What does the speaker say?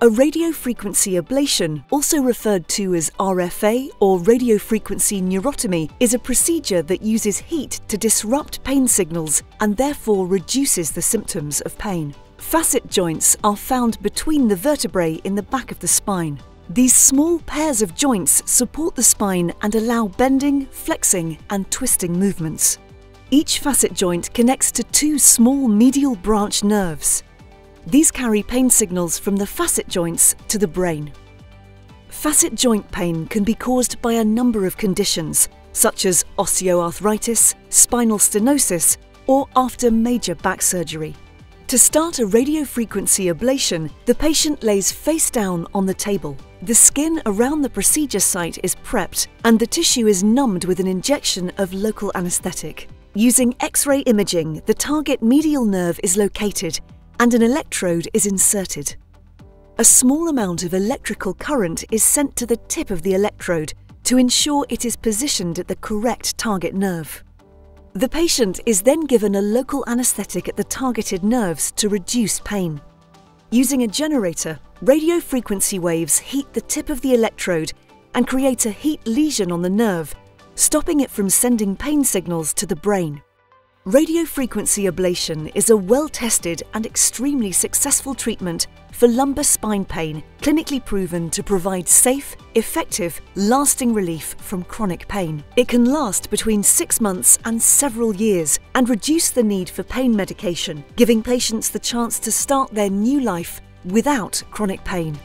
A radiofrequency ablation, also referred to as RFA or radiofrequency neurotomy, is a procedure that uses heat to disrupt pain signals and therefore reduces the symptoms of pain. Facet joints are found between the vertebrae in the back of the spine. These small pairs of joints support the spine and allow bending, flexing, and twisting movements. Each facet joint connects to two small medial branch nerves. These carry pain signals from the facet joints to the brain. Facet joint pain can be caused by a number of conditions, such as osteoarthritis, spinal stenosis, or after major back surgery. To start a radiofrequency ablation, the patient lays face down on the table. The skin around the procedure site is prepped, and the tissue is numbed with an injection of local anesthetic. Using X-ray imaging, the target medial nerve is located, and an electrode is inserted. A small amount of electrical current is sent to the tip of the electrode to ensure it is positioned at the correct target nerve. The patient is then given a local anesthetic at the targeted nerves to reduce pain. Using a generator, radiofrequency waves heat the tip of the electrode and create a heat lesion on the nerve, stopping it from sending pain signals to the brain. Radiofrequency ablation is a well-tested and extremely successful treatment for lumbar spine pain, clinically proven to provide safe, effective, lasting relief from chronic pain. It can last between 6 months and several years and reduce the need for pain medication, giving patients the chance to start their new life without chronic pain.